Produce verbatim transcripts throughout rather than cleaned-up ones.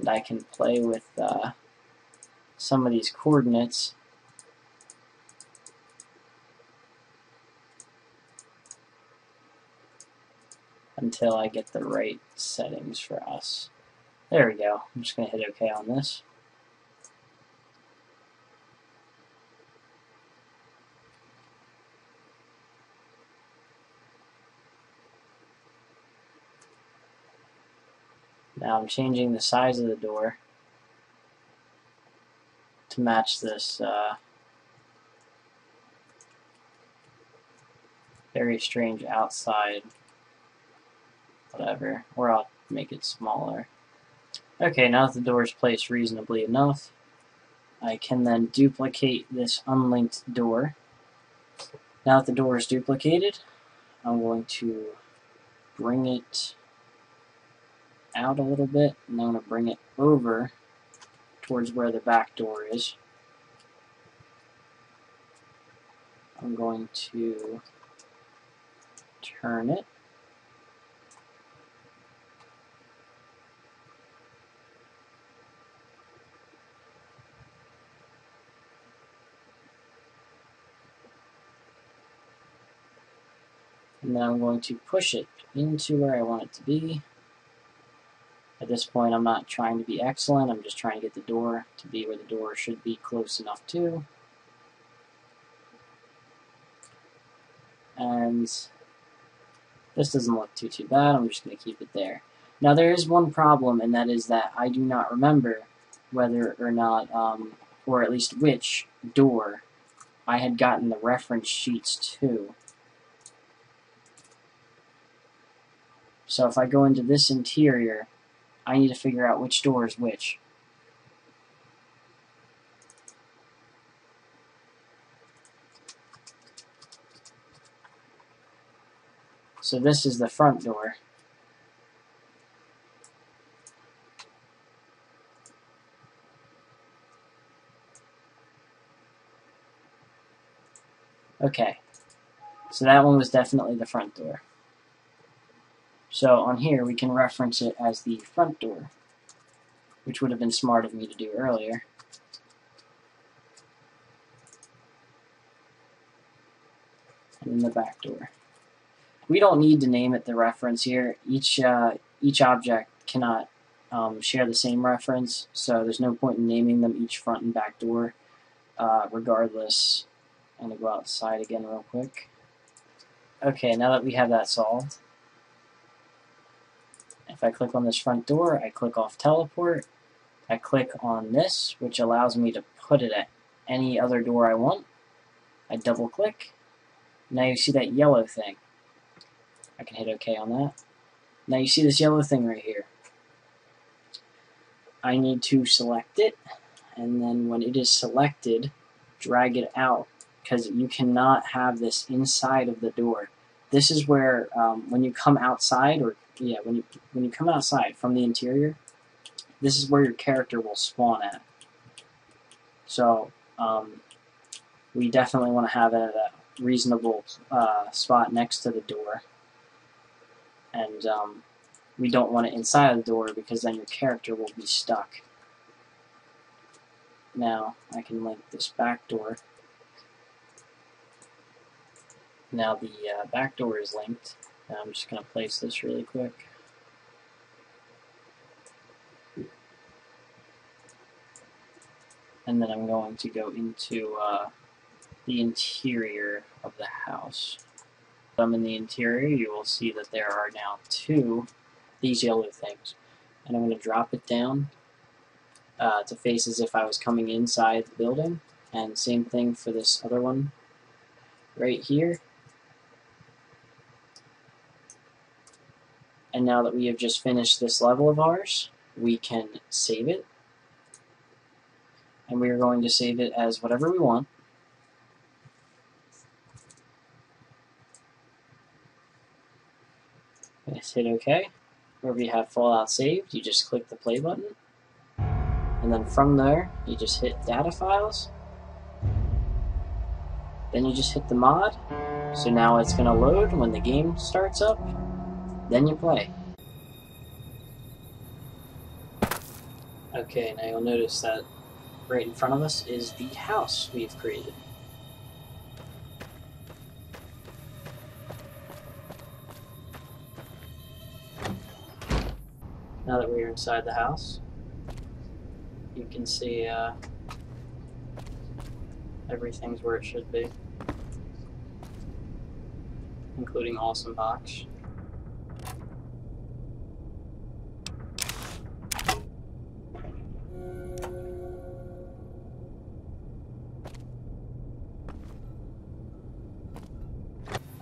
and I can play with uh, some of these coordinates. Until I get the right settings for us. There we go. I'm just going to hit OK on this. Now I'm changing the size of the door to match this uh, very strange outside whatever, or I'll make it smaller. Okay, now that the door is placed reasonably enough, I can then duplicate this unlinked door. Now that the door is duplicated, I'm going to bring it out a little bit, and I'm going to bring it over towards where the back door is. I'm going to turn it. And then I'm going to push it into where I want it to be. At this point, I'm not trying to be excellent, I'm just trying to get the door to be where the door should be close enough to. And this doesn't look too, too bad, I'm just going to keep it there. Now there is one problem, and that is that I do not remember whether or not, um, or at least which door I had gotten the reference sheets to. So if I go into this interior, I need to figure out which door is which. So this is the front door. Okay, so that one was definitely the front door. So on here, we can reference it as the front door, which would have been smart of me to do earlier. And then the back door. We don't need to name it the reference here. Each, uh, each object cannot um, share the same reference, so there's no point in naming them each front and back door, uh, regardless. I'm going to go outside again real quick. Okay, now that we have that solved, if I click on this front door, I click off teleport, I click on this, which allows me to put it at any other door I want. I double click. Now you see that yellow thing. I can hit OK on that. Now you see this yellow thing right here. I need to select it, and then when it is selected, drag it out, because you cannot have this inside of the door. This is where, um, when you come outside, or yeah, when you when you come outside from the interior, this is where your character will spawn at. So um, we definitely want to have it at a reasonable uh, spot next to the door, and um, we don't want it inside of the door because then your character will be stuck. Now I can link this back door. Now the uh, back door is linked. And I'm just going to place this really quick. And then I'm going to go into uh, the interior of the house. If I'm in the interior, you will see that there are now two these yellow things. And I'm going to drop it down uh, to face as if I was coming inside the building. And same thing for this other one right here. And now that we have just finished this level of ours, we can save it. And we are going to save it as whatever we want. Let's hit OK. Wherever you have Fallout saved, you just click the play button. And then from there, you just hit Data Files. Then you just hit the mod. So now it's going to load when the game starts up. Then you play. Okay, now you'll notice that right in front of us is the house we've created. Now that we're inside the house, you can see uh, everything's where it should be, including Awesome Box.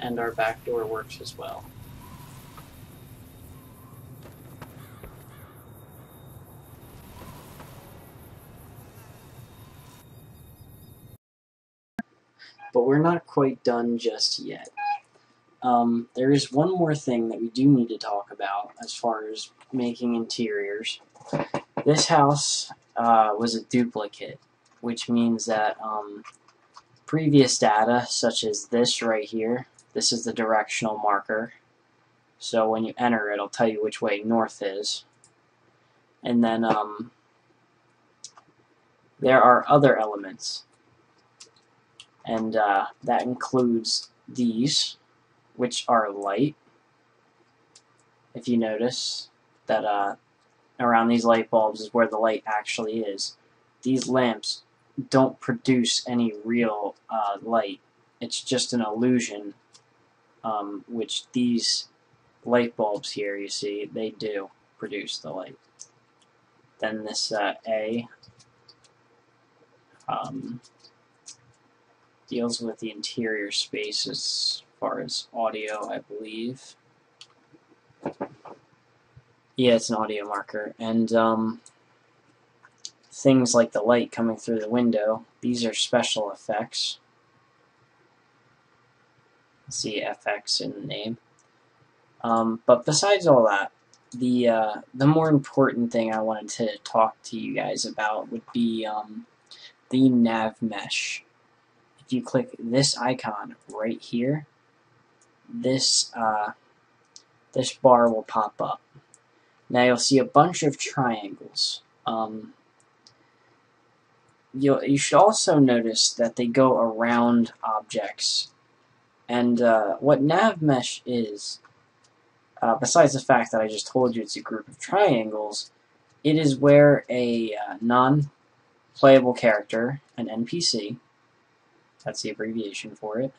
And our back door works as well. But we're not quite done just yet. Um, there is one more thing that we do need to talk about as far as making interiors. This house uh, was a duplicate, which means that um, previous data, such as this right here, this is the directional marker. So when you enter, it'll tell you which way north is. And then um, there are other elements. And uh, that includes these, which are light. If you notice that uh, around these light bulbs is where the light actually is. These lamps don't produce any real uh, light. It's just an illusion, um, which these light bulbs here, you see, they do produce the light. Then this uh, A um, deals with the interior space as far as audio, I believe. Yeah, it's an audio marker. And um, things like the light coming through the window, these are special effects. See F X in the name. Um, but besides all that, the uh, the more important thing I wanted to talk to you guys about would be um, the nav mesh. If you click this icon right here, this uh, this bar will pop up. Now you'll see a bunch of triangles. Um, you'll, you should also notice that they go around objects. And uh, what NavMesh is, uh, besides the fact that I just told you it's a group of triangles, it is where a uh, non-playable character, an N P C, that's the abbreviation for it,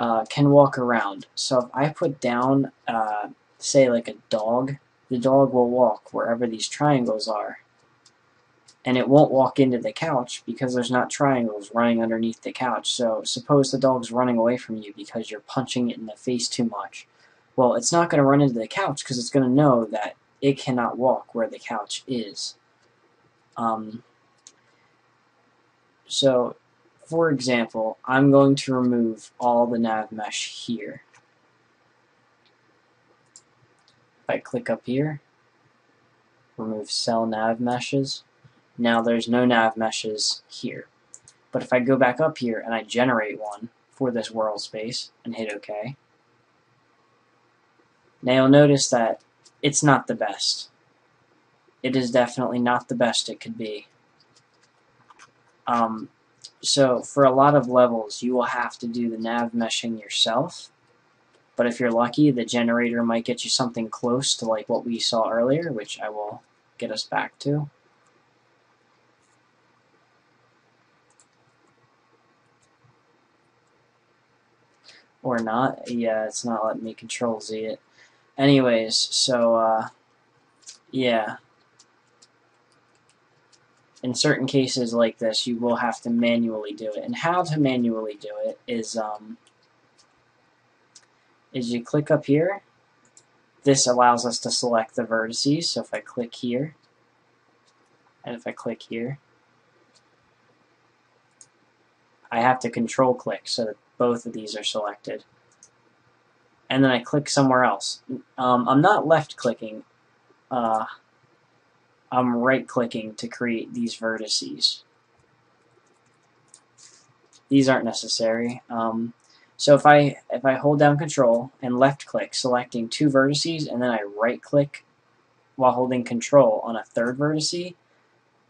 uh, can walk around. So if I put down, uh, say, like a dog, the dog will walk wherever these triangles are. And it won't walk into the couch because there's not triangles running underneath the couch. So suppose the dog's running away from you because you're punching it in the face too much. Well, it's not going to run into the couch because it's going to know that it cannot walk where the couch is. Um, so, for example, I'm going to remove all the nav mesh here. If I click up here, remove cell nav meshes. Now there's no nav meshes here. But if I go back up here and I generate one for this world space and hit OK, now you'll notice that it's not the best. It is definitely not the best it could be. Um, so for a lot of levels you will have to do the nav meshing yourself, but if you're lucky the generator might get you something close to like what we saw earlier, which I will get us back to. Or not. Yeah, it's not letting me control Z it. Anyways, so, uh, yeah. In certain cases like this, you will have to manually do it. And how to manually do it is, um, is you click up here. This allows us to select the vertices. So if I click here, and if I click here, I have to control click so that both of these are selected. And then I click somewhere else. Um, I'm not left clicking, uh, I'm right clicking to create these vertices. These aren't necessary. Um, so if I, if I hold down control and left click, selecting two vertices, and then I right click while holding control on a third vertice,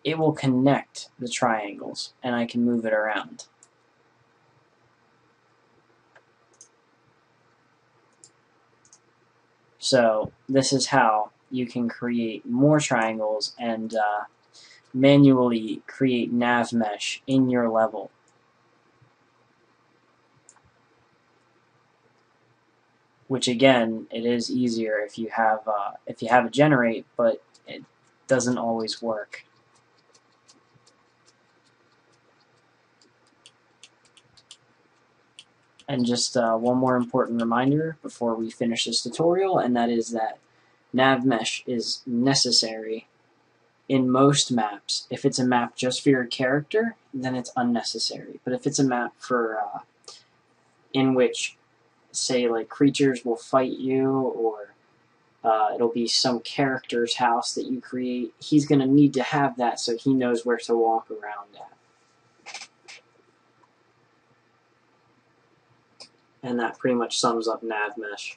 it will connect the triangles, and I can move it around. So this is how you can create more triangles and uh, manually create NavMesh in your level. Which again, it is easier if you have uh, if you have a generate, but it doesn't always work. And just uh, one more important reminder before we finish this tutorial, and that is that NavMesh is necessary in most maps. If it's a map just for your character, then it's unnecessary. But if it's a map for uh, in which say like creatures will fight you, or uh, it'll be some character's house that you create, he's gonna need to have that so he knows where to walk around at. And that pretty much sums up NavMesh.